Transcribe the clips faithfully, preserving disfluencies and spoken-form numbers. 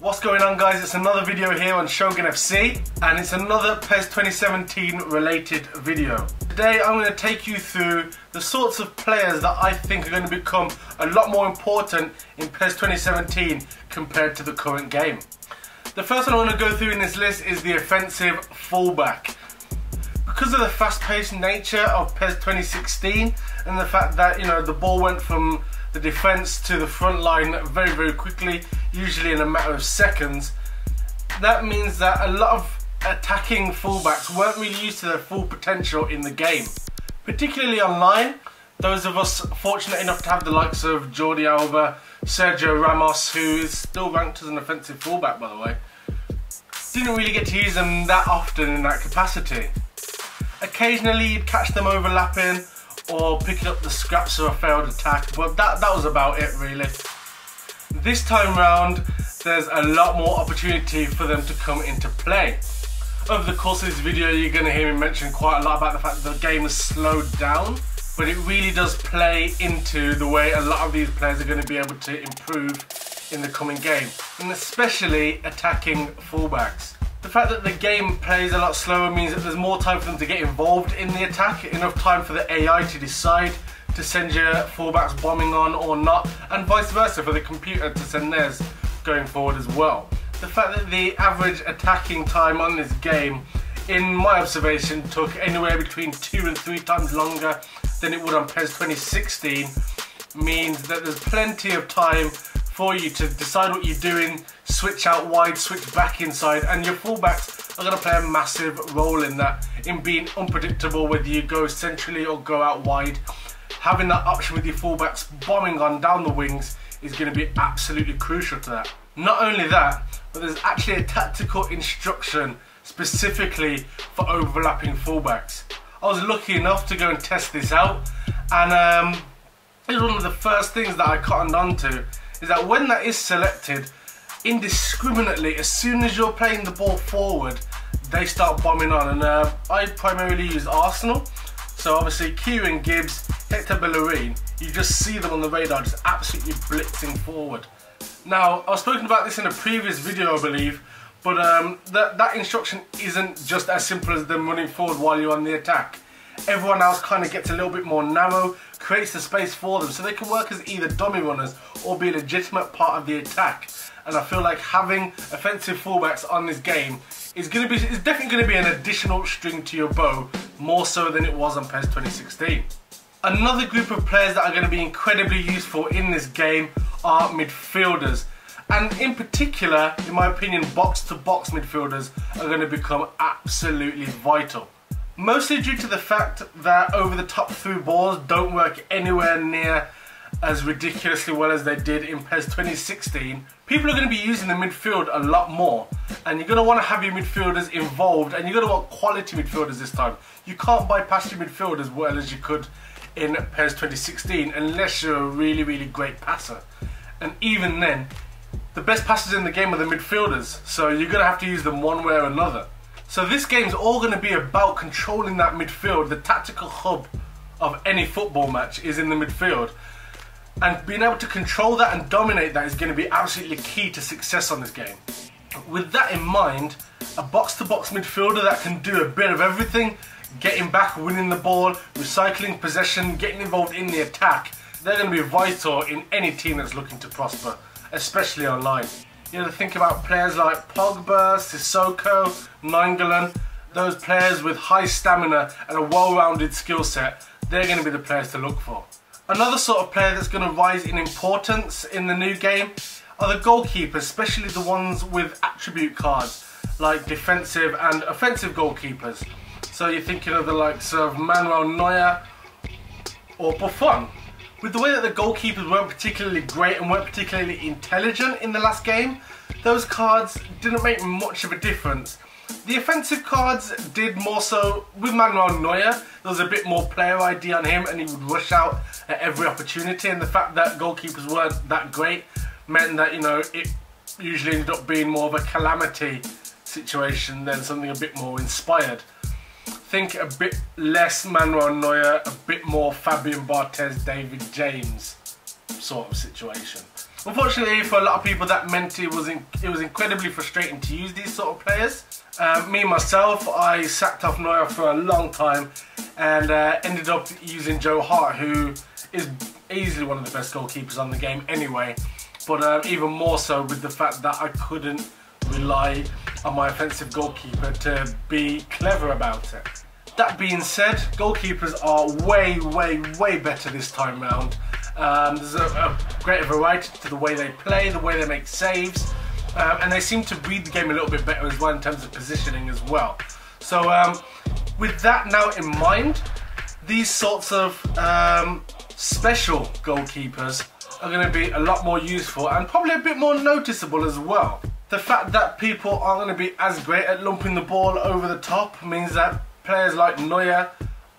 What's going on, guys? It's another video here on Shogun F C, and it's another PES twenty seventeen related video. Today I'm going to take you through the sorts of players that I think are going to become a lot more important in PES twenty seventeen compared to the current game. The first one I want to go through in this list is the offensive fullback. Because of the fast-paced nature of PES twenty sixteen and the fact that, you know, the ball went from the defence to the front line very very quickly, usually in a matter of seconds, that means that a lot of attacking fullbacks weren't really used to their full potential in the game, particularly online. Those of us fortunate enough to have the likes of Jordi Alba, Sergio Ramos, who is still ranked as an offensive fullback by the way, didn't really get to use them that often in that capacity. Occasionally you'd catch them overlapping or picking up the scraps of a failed attack, but that, that was about it really. This time round, there's a lot more opportunity for them to come into play. Over the course of this video, you're going to hear me mention quite a lot about the fact that the game has slowed down, but it really does play into the way a lot of these players are going to be able to improve in the coming game, and especially attacking fullbacks. The fact that the game plays a lot slower means that there's more time for them to get involved in the attack, enough time for the A I to decide to send your fullbacks bombing on or not, and vice versa for the computer to send theirs going forward as well. The fact that the average attacking time on this game, in my observation, took anywhere between two and three times longer than it would on PES twenty sixteen means that there's plenty of time for you to decide what you're doing, switch out wide, switch back inside, and your fullbacks are going to play a massive role in that, in being unpredictable whether you go centrally or go out wide. Having that option with your fullbacks bombing on down the wings is going to be absolutely crucial to that. Not only that, but there's actually a tactical instruction specifically for overlapping fullbacks. I was lucky enough to go and test this out, and um, it was one of the first things that I cottoned onto, is that when that is selected, indiscriminately, as soon as you're playing the ball forward, they start bombing on. And uh, I primarily use Arsenal, so obviously Kieran Gibbs, Hector Bellerin, you just see them on the radar just absolutely blitzing forward. Now, I've spoken about this in a previous video, I believe, but um, that, that instruction isn't just as simple as them running forward while you're on the attack. Everyone else kind of gets a little bit more narrow, creates the space for them, so they can work as either dummy runners or be a legitimate part of the attack. And I feel like having offensive fullbacks on this game is going to be, is definitely going to be an additional string to your bow, more so than it was on PES twenty sixteen. Another group of players that are going to be incredibly useful in this game are midfielders. And in particular, in my opinion, box-to-box midfielders are going to become absolutely vital. Mostly due to the fact that over the top through balls don't work anywhere near as ridiculously well as they did in PES twenty sixteen. People are going to be using the midfield a lot more, and you're going to want to have your midfielders involved, and you're going to want quality midfielders this time. You can't bypass your midfield as well as you could in PES twenty sixteen unless you're a really really great passer, and even then the best passers in the game are the midfielders, so you're going to have to use them one way or another. So this game's all going to be about controlling that midfield. The tactical hub of any football match is in the midfield, and being able to control that and dominate that is going to be absolutely key to success on this game. With that in mind, a box-to-box midfielder that can do a bit of everything, getting back, winning the ball, recycling possession, getting involved in the attack, they're going to be vital in any team that's looking to prosper, especially online. You know, to think about players like Pogba, Sissoko, Nainggolan, those players with high stamina and a well-rounded skill set, they're going to be the players to look for. Another sort of player that's going to rise in importance in the new game are the goalkeepers, especially the ones with attribute cards, like defensive and offensive goalkeepers. So you're thinking of the likes of Manuel Neuer or Buffon. With the way that the goalkeepers weren't particularly great and weren't particularly intelligent in the last game, those cards didn't make much of a difference. The offensive cards did more so. With Manuel Neuer, there was a bit more player I D on him and he would rush out at every opportunity, and the fact that goalkeepers weren't that great meant that, you know, it usually ended up being more of a calamity situation than something a bit more inspired. Think a bit less Manuel Neuer, a bit more Fabian Barthez, David James sort of situation. Unfortunately for a lot of people, that meant it was in, it was incredibly frustrating to use these sort of players. Uh, me myself, I sacked off Neuer for a long time and uh, ended up using Joe Hart, who is easily one of the best goalkeepers on the game anyway. But uh, even more so with the fact that I couldn't rely on my offensive goalkeeper to be clever about it. That being said, goalkeepers are way, way, way better this time round. Um, there's a, a greater variety to the way they play, the way they make saves, um, and they seem to read the game a little bit better as well in terms of positioning as well. So um, with that now in mind, these sorts of um, special goalkeepers are going to be a lot more useful and probably a bit more noticeable as well. The fact that people aren't going to be as great at lumping the ball over the top means that players like Neuer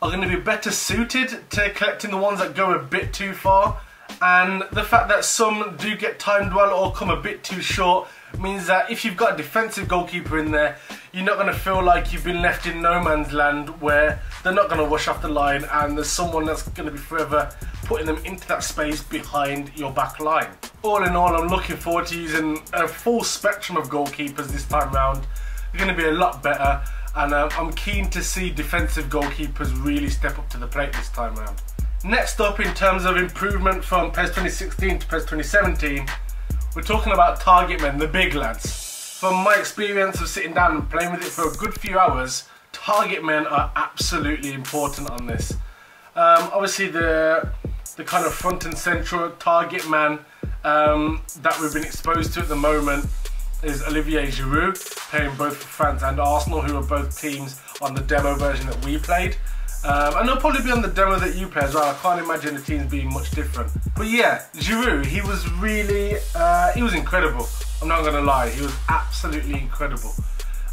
are going to be better suited to collecting the ones that go a bit too far, and the fact that some do get timed well or come a bit too short means that if you've got a defensive goalkeeper in there, you're not going to feel like you've been left in no man's land where they're not going to rush off the line and there's someone that's going to be forever putting them into that space behind your back line. All in all, I'm looking forward to using a full spectrum of goalkeepers this time round. They're going to be a lot better. And um, I'm keen to see defensive goalkeepers really step up to the plate this time around. Next up, in terms of improvement from P E S twenty sixteen to P E S twenty seventeen, we're talking about target men, the big lads. From my experience of sitting down and playing with it for a good few hours, target men are absolutely important on this. Um, obviously, the, the kind of front and central target man um, that we've been exposed to at the moment is Olivier Giroud, playing both for France and Arsenal, who are both teams on the demo version that we played. Um, and he'll probably be on the demo that you play as well. I can't imagine the teams being much different. But yeah, Giroud, he was really, uh, he was incredible. I'm not gonna lie, he was absolutely incredible.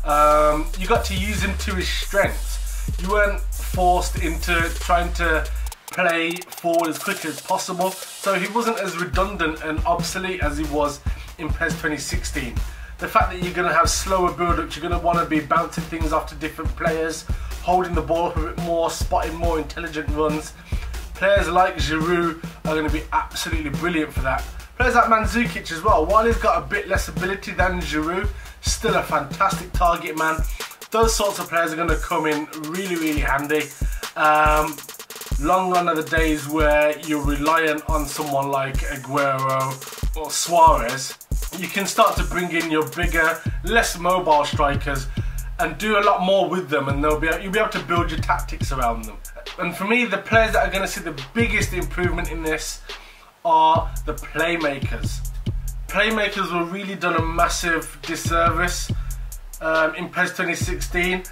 Um, you got to use him to his strengths. You weren't forced into trying to play forward as quick as possible. So he wasn't as redundant and obsolete as he was in P E S twenty sixteen. The fact that you're going to have slower build-ups, you're going to want to be bouncing things off to different players, holding the ball a bit more, spotting more intelligent runs. Players like Giroud are going to be absolutely brilliant for that. Players like Mandzukic as well, while he's got a bit less ability than Giroud, still a fantastic target man. Those sorts of players are going to come in really, really handy. Um, long run of the days where you're reliant on someone like Aguero or Suarez, you can start to bring in your bigger, less mobile strikers and do a lot more with them, and they'll be able, you'll be able to build your tactics around them. And for me, the players that are going to see the biggest improvement in this are the playmakers. Playmakers were really done a massive disservice um, in P E S twenty sixteen,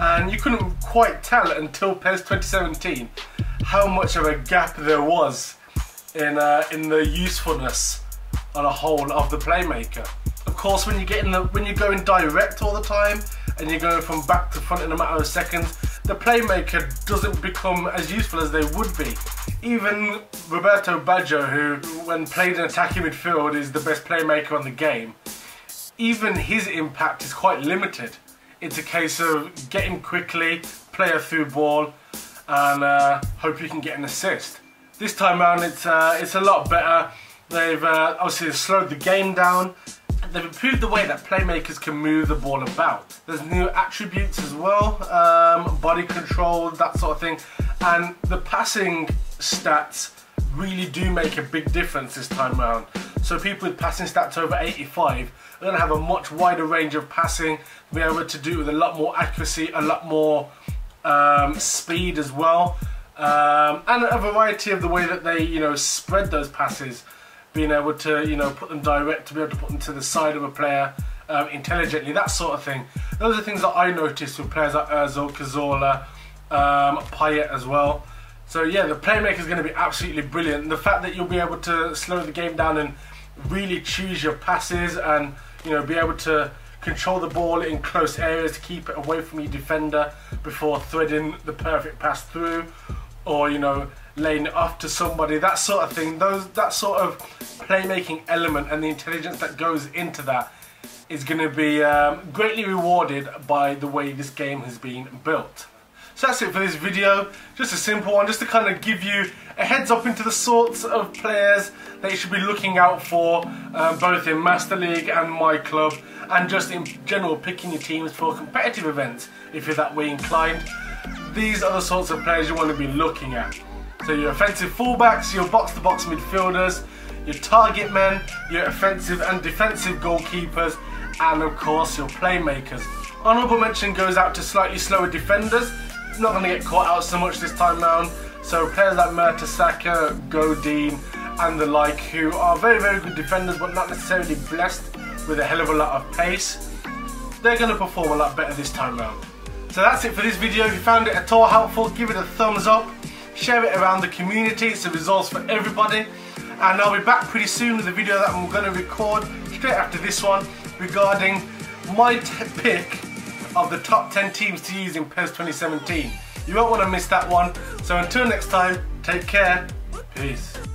and you couldn't quite tell it until P E S twenty seventeen how much of a gap there was in, uh, in the usefulness on a whole of the playmaker. Of course, when you get in the when you're going direct all the time and you're going from back to front in a matter of seconds, the playmaker doesn't become as useful as they would be. Even Roberto Baggio, who when played in attacking midfield is the best playmaker on the game, even his impact is quite limited. It's a case of get him quickly, play a through ball, and uh, hope you can get an assist. This time around, it's uh, it's a lot better. They've uh, obviously slowed the game down. They've improved the way that playmakers can move the ball about. There's new attributes as well, um, body control, that sort of thing. And the passing stats really do make a big difference this time around. So people with passing stats over eighty-five are going to have a much wider range of passing, be able to do with a lot more accuracy, a lot more um, speed as well. Um, and a variety of the way that they, you know, spread those passes. Being able to, you know, put them direct, to be able to put them to the side of a player um, intelligently, that sort of thing. Those are things that I noticed with players like Özil, Cazorla, um, Payet as well. So yeah, the playmaker is going to be absolutely brilliant. And the fact that you'll be able to slow the game down and really choose your passes, and you know, be able to control the ball in close areas to keep it away from your defender before threading the perfect pass through, or you know, laying it off to somebody, that sort of thing. Those, that sort of playmaking element and the intelligence that goes into that is going to be um, greatly rewarded by the way this game has been built. So that's it for this video, just a simple one, just to kind of give you a heads up into the sorts of players that you should be looking out for, uh, both in Master League and my club, and just in general picking your teams for competitive events if you're that way inclined. These are the sorts of players you want to be looking at. So your offensive fullbacks, your box-to-box midfielders, your target men, your offensive and defensive goalkeepers, and of course your playmakers. Honourable mention goes out to slightly slower defenders. It's not going to get caught out so much this time round. So players like Mertesacker, Godin and the like, who are very very good defenders but not necessarily blessed with a hell of a lot of pace, they're going to perform a lot better this time round. So that's it for this video. If you found it at all helpful, give it a thumbs up, share it around the community, it's a resource for everybody. And I'll be back pretty soon with a video that I'm going to record straight after this one regarding my pick of the top ten teams to use in PES twenty seventeen. You won't want to miss that one. So until next time, take care. Peace.